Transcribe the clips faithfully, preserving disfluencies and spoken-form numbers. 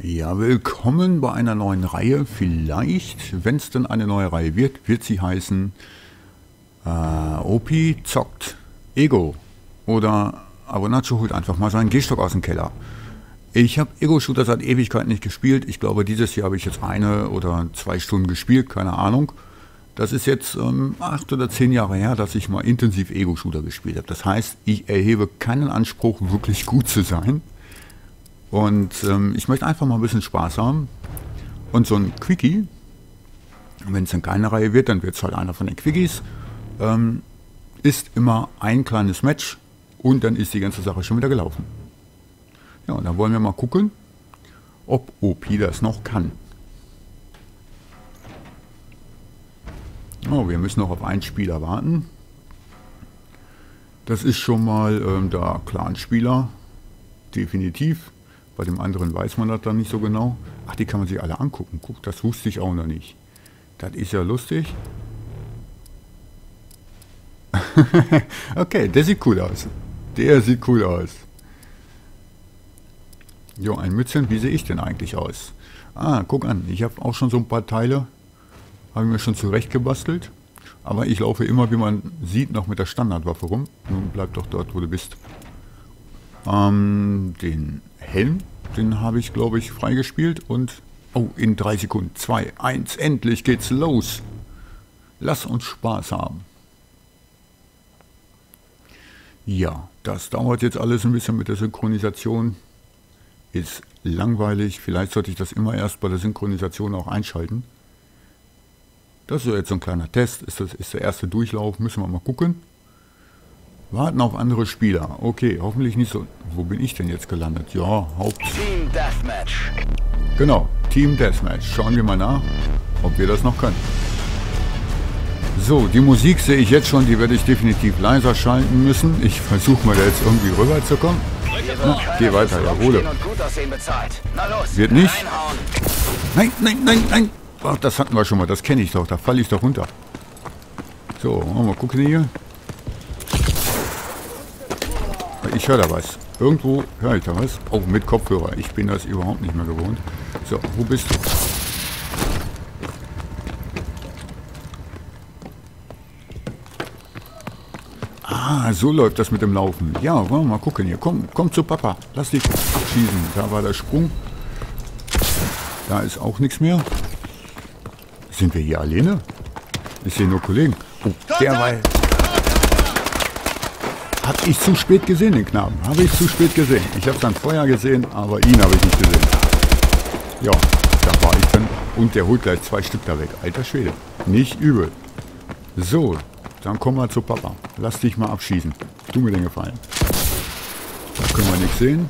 Ja, willkommen bei einer neuen Reihe. Vielleicht, wenn es denn eine neue Reihe wird, wird sie heißen äh, Opi Zockt Ego oder Avonaco holt einfach mal seinen Gehstock aus dem Keller. Ich habe Ego-Shooter seit Ewigkeit nicht gespielt. Ich glaube, dieses Jahr habe ich jetzt eine oder zwei Stunden gespielt, keine Ahnung. Das ist jetzt ähm, acht oder zehn Jahre her, dass ich mal intensiv Ego-Shooter gespielt habe. Das heißt, ich erhebe keinen Anspruch, wirklich gut zu sein. Und ähm, ich möchte einfach mal ein bisschen Spaß haben. Und so ein Quickie, wenn es dann keine Reihe wird, dann wird es halt einer von den Quickies, ähm, ist immer ein kleines Match und dann ist die ganze Sache schon wieder gelaufen. Ja, und dann wollen wir mal gucken, ob Opi das noch kann. Oh, wir müssen noch auf einen Spieler warten. Das ist schon mal ähm, der Clan-Spieler, definitiv. Bei dem anderen weiß man das dann nicht so genau. Ach, die kann man sich alle angucken. Guck, das wusste ich auch noch nicht. Das ist ja lustig. Okay, der sieht cool aus. Der sieht cool aus. Jo, ein Mützchen. Wie sehe ich denn eigentlich aus? Ah, guck an. Ich habe auch schon so ein paar Teile. Habe ich mir schon zurecht gebastelt. Aber ich laufe immer, wie man sieht, noch mit der Standardwaffe rum. Nun bleib doch dort, wo du bist. Ähm, den Helm, den habe ich, glaube ich, freigespielt und... Oh, in drei Sekunden. Zwei, eins, endlich geht's los. Lass uns Spaß haben. Ja, das dauert jetzt alles ein bisschen mit der Synchronisation. Ist langweilig. Vielleicht sollte ich das immer erst bei der Synchronisation auch einschalten. Das ist jetzt so ein kleiner Test. Ist das ist der erste Durchlauf. Müssen wir mal gucken. Warten auf andere Spieler. Okay, hoffentlich nicht so... Wo bin ich denn jetzt gelandet? Ja, Haupt... Team Deathmatch. Genau, Team Deathmatch. Schauen wir mal nach, ob wir das noch können. So, die Musik sehe ich jetzt schon. Die werde ich definitiv leiser schalten müssen. Ich versuche mal da jetzt irgendwie rüberzukommen. Na, geh weiter, jawohl. Wird nicht. Nein, nein, nein, nein. Ach, das hatten wir schon mal. Das kenne ich doch. Da falle ich doch runter. So, mal gucken hier. Ich höre da was. Irgendwo höre ich da was. Auch mit Kopfhörer. Ich bin das überhaupt nicht mehr gewohnt. So, wo bist du? Ah, so läuft das mit dem Laufen. Ja, wollen wir mal gucken hier. Komm, komm zu Papa. Lass dich abschießen. Da war der Sprung. Da ist auch nichts mehr. Sind wir hier alleine? Ich sehe nur Kollegen. Oh, derweil. Habe ich zu spät gesehen, den Knaben. Habe ich zu spät gesehen. Ich habe sein Feuer gesehen, aber ihn habe ich nicht gesehen. Ja, da war ich dann. Und der holt gleich zwei Stück da weg. Alter Schwede. Nicht übel. So, dann kommen wir zu Papa. Lass dich mal abschießen. Tu mir den Gefallen. Da können wir nichts sehen.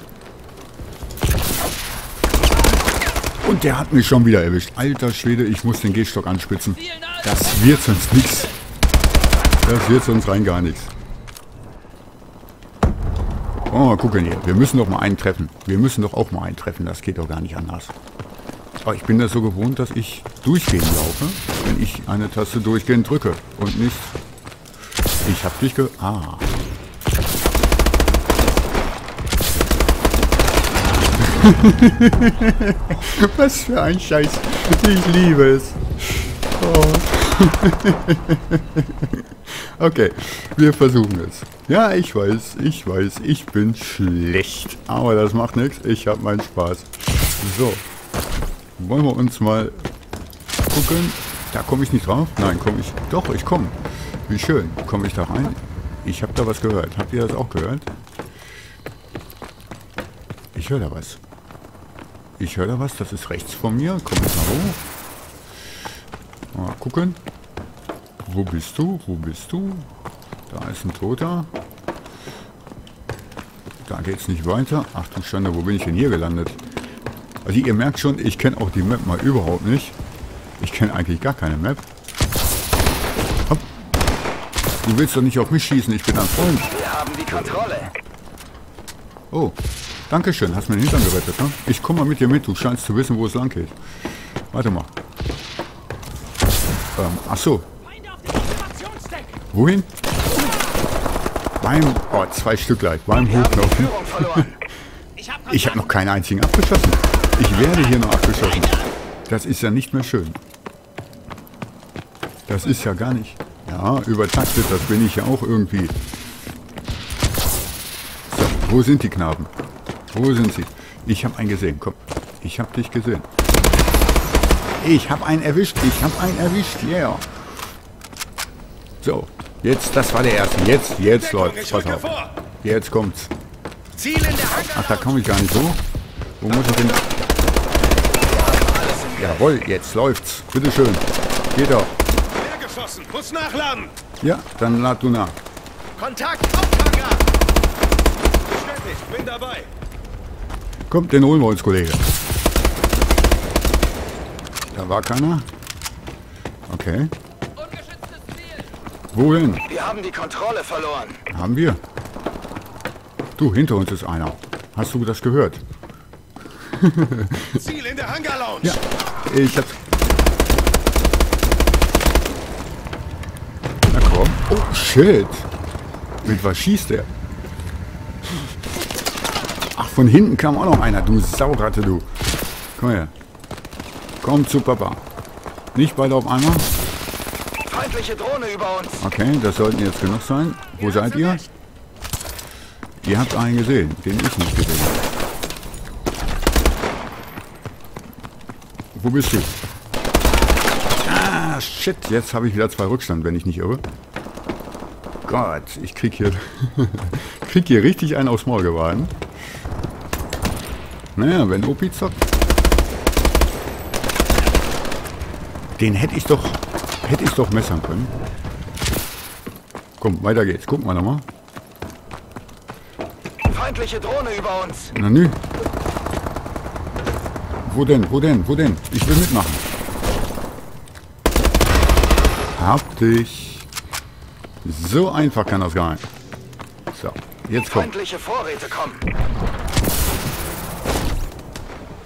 Und der hat mich schon wieder erwischt. Alter Schwede, ich muss den Gehstock anspitzen. Das wird sonst nichts. Das wird sonst rein gar nichts. Oh, mal gucken hier. Wir müssen doch mal einen treffen. Wir müssen doch auch mal einen treffen. Das geht doch gar nicht anders. Aber ich bin das so gewohnt, dass ich durchgehend laufe, wenn ich eine Taste durchgehend drücke. Und nicht... Ich hab dich ge... Ah. Was für ein Scheiß. Ich liebe es. Oh. Okay, wir versuchen es. Ja, ich weiß, ich weiß, ich bin schlecht. Aber das macht nichts, ich habe meinen Spaß. So, wollen wir uns mal gucken. Da komme ich nicht drauf. Nein, komme ich. Doch, ich komme. Wie schön. Komme ich da rein? Ich habe da was gehört. Habt ihr das auch gehört? Ich höre da was. Ich höre da was. Das ist rechts von mir. Komm jetzt mal hoch. Mal gucken. Wo bist du? Wo bist du? Da ist ein Toter. Da geht's nicht weiter. Ach du Schande, wo bin ich denn hier gelandet? Also ihr merkt schon, ich kenne auch die Map mal überhaupt nicht. Ich kenne eigentlich gar keine Map. Hopp. Du willst doch nicht auf mich schießen, ich bin ein Freund. Wir haben die Kontrolle. Oh, danke schön, hast mir den Hintern gerettet, ne? Ich komme mal mit dir mit, du scheinst zu wissen, wo es lang geht. Warte mal. Ähm, ach so. Wohin? Beim... Oh, zwei Stück gleich. Beim Hochlaufen. Ich habe noch keinen einzigen abgeschossen. Ich werde hier noch abgeschossen. Das ist ja nicht mehr schön. Das ist ja gar nicht... Ja, übertaktet, das bin ich ja auch irgendwie. So, wo sind die Knaben? Wo sind sie? Ich habe einen gesehen, komm. Ich habe dich gesehen. Ich habe einen erwischt, ich habe einen erwischt, ja. Yeah. So, jetzt, das war der erste. Jetzt, jetzt läuft's. Pass auf. Jetzt kommt's. Ach, da komme ich gar nicht so. Wo muss ich denn? Jawohl, jetzt läuft's. Bitteschön. Geht doch. Muss nachladen. Ja, dann lad du nach. Kontakt, Auftrager. Bestätigt, bin dabei. Kommt, den holen wir uns, Kollege. Da war keiner. Okay. Ungeschütztes Ziel. Wohin? Wir haben die Kontrolle verloren. Haben wir? Du, hinter uns ist einer. Hast du das gehört? Ziel in der Hangar Lounge. Ja, ich hab's. Oh, shit. Mit was schießt der? Ach, von hinten kam auch noch einer. Du Sauratte, du. Komm her. Komm zu Papa. Nicht beide auf einmal. Feindliche Drohne über uns. Okay, das sollten jetzt genug sein. Wo seid ihr? Ihr habt einen gesehen, den ich nicht gesehen habe. Wo bist du? Ah, shit. Jetzt habe ich wieder zwei Rückstand, wenn ich nicht irre. Gott, ich krieg hier, krieg hier richtig einen aufs Maul gewaden. Naja, wenn Opi zockt. Den hätte ich doch, hätte ich doch messern können. Komm, weiter geht's. Gucken wir nochmal. Feindliche Drohne über uns. Na nü. Wo denn, wo denn, wo denn? Ich will mitmachen. Hab dich. So einfach kann das gar nicht. So, jetzt kommt. Feindliche Vorräte kommen.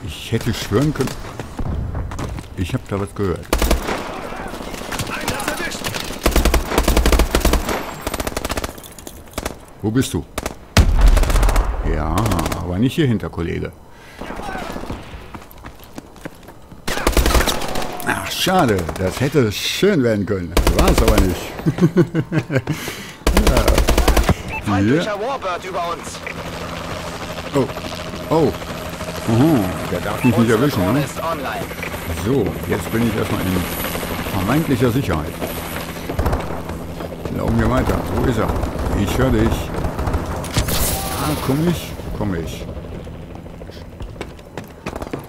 Ich hätte schwören können. Ich habe da was gehört. Wo bist du? Ja, aber nicht hier hinter, Kollege. Ach, schade. Das hätte schön werden können. War es aber nicht. Ja. Feindlicher Warbird über uns. Oh. Oh. Uh-huh. Der darf mich nicht erwischen, ne? So, jetzt bin ich erstmal in vermeintlicher Sicherheit. Laufen wir weiter. Wo ist er? Ich höre dich. Ah, komm ich? Komm ich.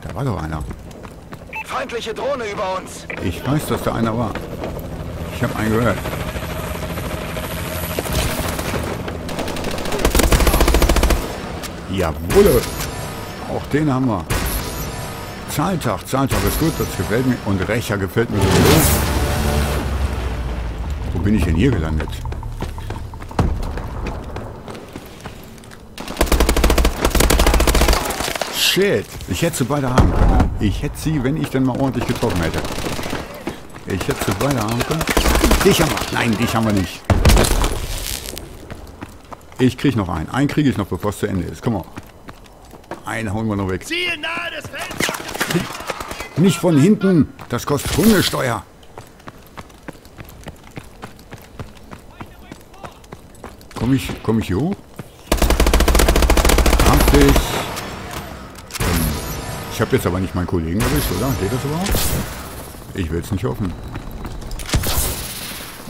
Da war doch einer. Feindliche Drohne über uns. Ich weiß, dass da einer war. Ich habe einen gehört. Jawohl! Auch den haben wir. Zahltag, Zahltag ist gut, das gefällt mir. Und Rächer gefällt mir so. Wo bin ich denn hier gelandet? Shit! Ich hätte sie beide haben können. Ich hätte sie, wenn ich denn mal ordentlich getroffen hätte. Ich hätte sie beide haben können. Dich haben wir. Nein, dich haben wir nicht. Ich krieg noch einen. Einen kriege ich noch, bevor es zu Ende ist. Komm mal. Einen hauen wir noch weg. Ziel nahe des Feldes. Nicht von hinten. Das kostet Hundesteuer. Komm ich, komm ich hier hoch? Hab dich. Ich habe jetzt aber nicht meinen Kollegen erwischt, oder? Geht das überhaupt? Ich will es nicht hoffen.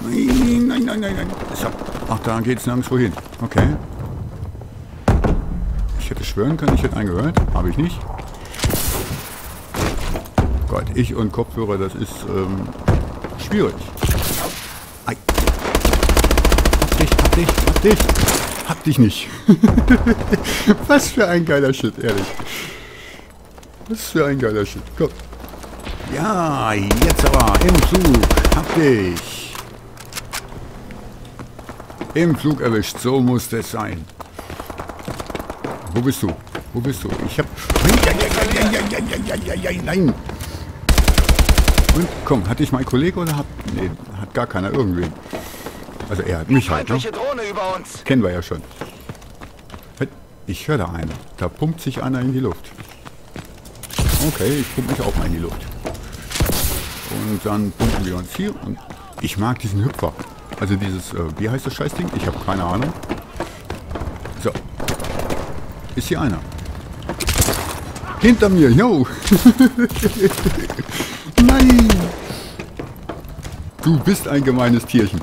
Nein, nein, nein, nein, nein. So. Ach, da geht's nirgendwo hin. Okay. Ich hätte schwören können, ich hätte einen gehört. Habe ich nicht. Gott, ich und Kopfhörer, das ist ähm, schwierig. Ei. Hab dich, hab dich, hab dich. Hab dich nicht. Was für ein geiler Shit, ehrlich. Was für ein geiler Shit. Komm. Ja, jetzt aber im Zug. Hab dich. Im Flug erwischt, so muss das sein. Wo bist du? Wo bist du? Ich hab... Nein! Und komm, hatte ich meinen Kollegen oder hat... Nee, hat gar keiner irgendwen. Also er hat mich halt, ne? Drohne über uns. Kennen wir ja schon. Ich höre da einen. Da pumpt sich einer in die Luft. Okay, ich pumpe mich auch mal in die Luft. Und dann pumpen wir uns hier. Und ich mag diesen Hüpfer. Also dieses, äh, wie heißt das Scheißding? Ich habe keine Ahnung. So. Ist hier einer. Hinter mir, yo! Nein! Du bist ein gemeines Tierchen.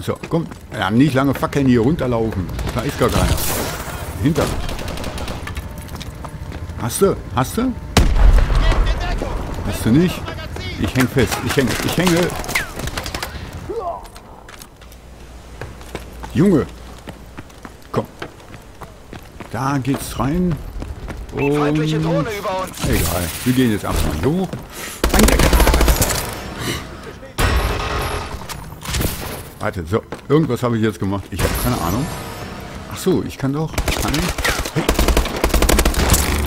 So, komm. Ja, nicht lange fackeln hier runterlaufen. Da ist gar keiner. Hinter. Hast du? Hast du? Hast du nicht? Ich häng fest. Ich hänge. Ich hänge. Junge. Komm. Da geht's rein. Und feindliche Drohne über uns. Egal. Wir gehen jetzt erstmal hoch. Warte, so. Irgendwas habe ich jetzt gemacht. Ich habe keine Ahnung. Ach so, ich kann doch. Kann ich?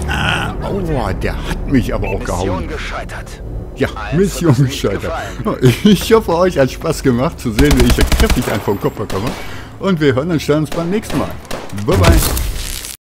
Ah, aua, der hat mich aber auch gehauen. Mission gescheitert. Ja, Mission gescheitert. Ich hoffe, euch hat Spaß gemacht zu sehen, wie ich kräftig einen vom Kopf bekomme. Und wir hören uns dann beim nächsten Mal. Bye bye.